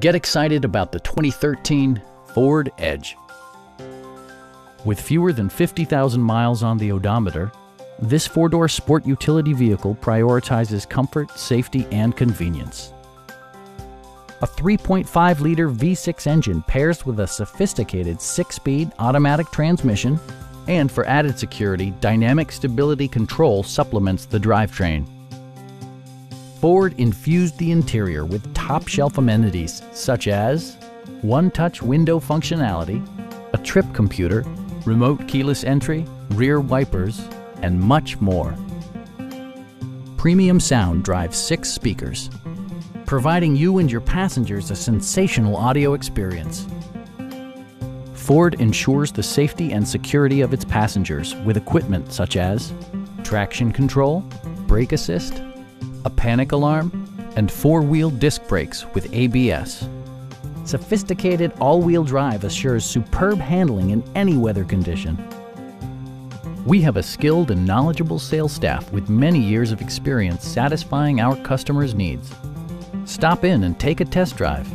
Get excited about the 2013 Ford Edge. With fewer than 50,000 miles on the odometer, this four-door sport utility vehicle prioritizes comfort, safety, and convenience. A 3.5-liter V6 engine pairs with a sophisticated 6-speed automatic transmission, and for added security, dynamic stability control supplements the drivetrain. Ford infused the interior with top-shelf amenities such as one-touch window functionality, a trip computer, remote keyless entry, rear wipers, and much more. Premium sound drives 6 speakers, providing you and your passengers a sensational audio experience. Ford ensures the safety and security of its passengers with equipment such as traction control, brake assist, a panic alarm, and 4-wheel disc brakes with ABS. Sophisticated all-wheel drive assures superb handling in any weather condition. We have a skilled and knowledgeable sales staff with many years of experience satisfying our customers' needs. Stop in and take a test drive.